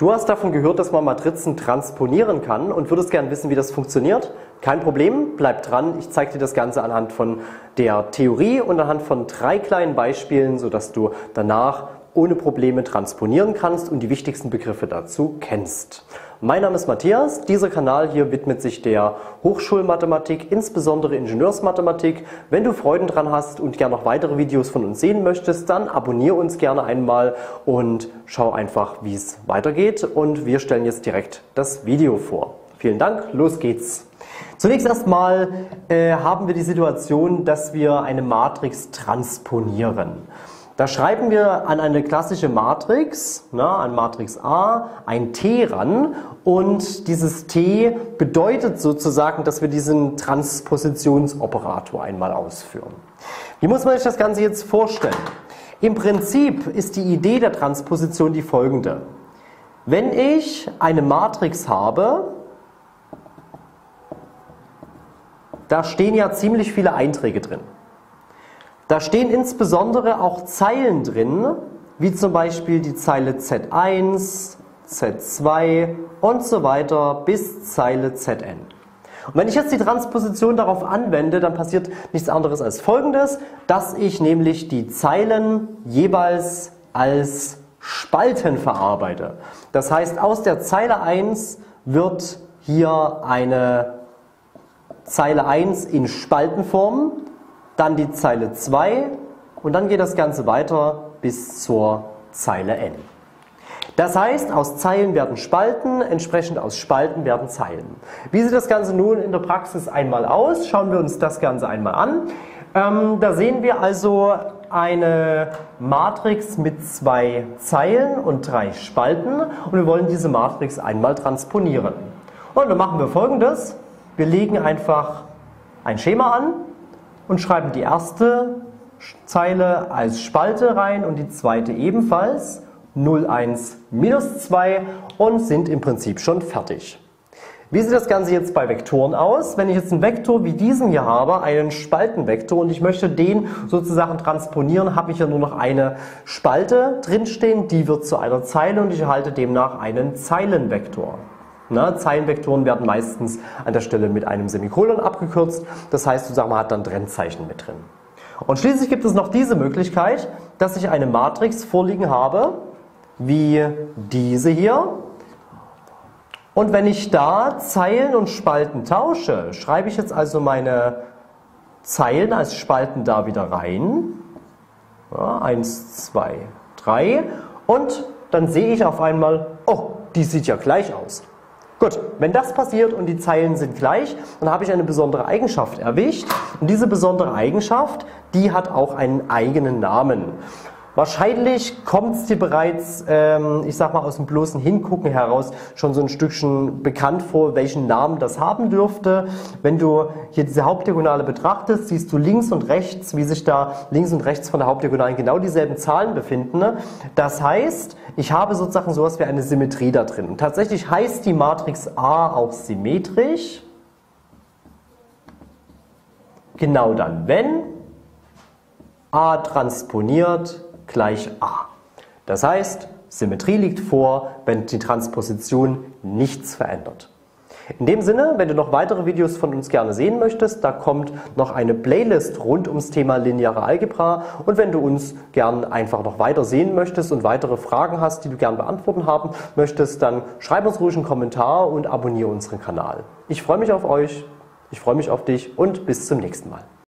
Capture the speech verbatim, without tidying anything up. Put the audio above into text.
Du hast davon gehört, dass man Matrizen transponieren kann und würdest gerne wissen, wie das funktioniert. Kein Problem, bleib dran. Ich zeige dir das Ganze anhand von der Theorie und anhand von drei kleinen Beispielen, sodass du danach ohne Probleme transponieren kannst und die wichtigsten Begriffe dazu kennst. Mein Name ist Matthias. Dieser Kanal hier widmet sich der Hochschulmathematik, insbesondere Ingenieursmathematik. Wenn du Freuden dran hast und gerne noch weitere Videos von uns sehen möchtest, dann abonniere uns gerne einmal und schau einfach, wie es weitergeht. Und wir stellen jetzt direkt das Video vor. Vielen Dank, los geht's! Zunächst erstmal äh, haben wir die Situation, dass wir eine Matrix transponieren. Da schreiben wir an eine klassische Matrix, na, an Matrix A, ein T ran und dieses T bedeutet sozusagen, dass wir diesen Transpositionsoperator einmal ausführen. Wie muss man sich das Ganze jetzt vorstellen? Im Prinzip ist die Idee der Transposition die folgende. Wenn ich eine Matrix habe, da stehen ja ziemlich viele Einträge drin. Da stehen insbesondere auch Zeilen drin, wie zum Beispiel die Zeile Z eins, Z zwei und so weiter bis Zeile Z N. Und wenn ich jetzt die Transposition darauf anwende, dann passiert nichts anderes als Folgendes, dass ich nämlich die Zeilen jeweils als Spalten verarbeite. Das heißt, aus der Zeile eins wird hier eine Zeile eins in Spaltenform, dann die Zeile zwei und dann geht das Ganze weiter bis zur Zeile N. Das heißt, aus Zeilen werden Spalten, entsprechend aus Spalten werden Zeilen. Wie sieht das Ganze nun in der Praxis einmal aus? Schauen wir uns das Ganze einmal an. Ähm, da sehen wir also eine Matrix mit zwei Zeilen und drei Spalten und wir wollen diese Matrix einmal transponieren. Und dann machen wir Folgendes. Wir legen einfach ein Schema an und schreiben die erste Zeile als Spalte rein und die zweite ebenfalls, null, eins, minus zwei und sind im Prinzip schon fertig. Wie sieht das Ganze jetzt bei Vektoren aus? Wenn ich jetzt einen Vektor wie diesen hier habe, einen Spaltenvektor, und ich möchte den sozusagen transponieren, habe ich ja nur noch eine Spalte drinstehen, die wird zu einer Zeile und ich erhalte demnach einen Zeilenvektor. Na, Zeilenvektoren werden meistens an der Stelle mit einem Semikolon abgekürzt. Das heißt, du sag mal, hat dann Trennzeichen mit drin. Und schließlich gibt es noch diese Möglichkeit, dass ich eine Matrix vorliegen habe, wie diese hier. Und wenn ich da Zeilen und Spalten tausche, schreibe ich jetzt also meine Zeilen als Spalten da wieder rein. Ja, eins, zwei, drei. Und dann sehe ich auf einmal, oh, die sieht ja gleich aus. Gut, wenn das passiert und die Zeilen sind gleich, dann habe ich eine besondere Eigenschaft erwischt. Und diese besondere Eigenschaft, die hat auch einen eigenen Namen. Wahrscheinlich kommt es dir bereits, ähm, ich sag mal, aus dem bloßen Hingucken heraus schon so ein Stückchen bekannt vor, welchen Namen das haben dürfte. Wenn du hier diese Hauptdiagonale betrachtest, siehst du links und rechts, wie sich da links und rechts von der Hauptdiagonalen genau dieselben Zahlen befinden. Das heißt, ich habe sozusagen sowas wie eine Symmetrie da drin. Und tatsächlich heißt die Matrix A auch symmetrisch. Genau dann, wenn A transponiert gleich A. Das heißt, Symmetrie liegt vor, wenn die Transposition nichts verändert. In dem Sinne, wenn du noch weitere Videos von uns gerne sehen möchtest, da kommt noch eine Playlist rund ums Thema lineare Algebra. Und wenn du uns gern einfach noch weiter sehen möchtest und weitere Fragen hast, die du gern beantworten haben möchtest, dann schreib uns ruhig einen Kommentar und abonniere unseren Kanal. Ich freue mich auf euch, ich freue mich auf dich und bis zum nächsten Mal.